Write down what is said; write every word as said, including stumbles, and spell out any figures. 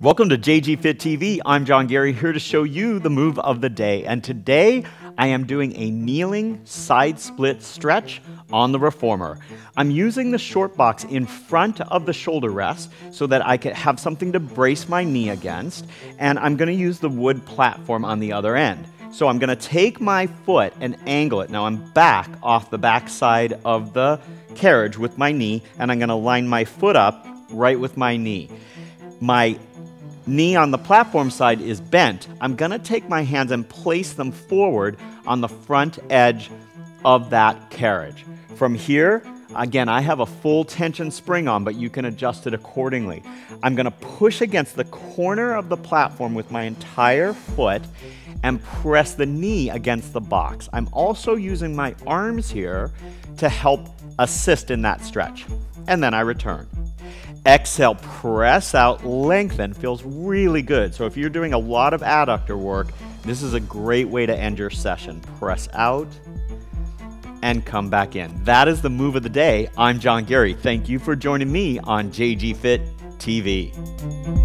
Welcome to J G Fit T V. I'm John Garey, here to show you the move of the day. And today I am doing a kneeling side split stretch on the reformer. I'm using the short box in front of the shoulder rest so that I can have something to brace my knee against. And I'm going to use the wood platform on the other end. So I'm going to take my foot and angle it. Now I'm back off the back side of the carriage with my knee, and I'm going to line my foot up right with my knee. My knee on the platform side is bent. I'm going to take my hands and place them forward on the front edge of that carriage. From here, again, I have a full tension spring on, but you can adjust it accordingly. I'm going to push against the corner of the platform with my entire foot and press the knee against the box. I'm also using my arms here to help assist in that stretch. And then I return. Exhale, press out, lengthen, feels really good. So if you're doing a lot of adductor work, this is a great way to end your session. Press out and come back in. That is the move of the day. I'm John Garey. Thank you for joining me on J G Fit T V.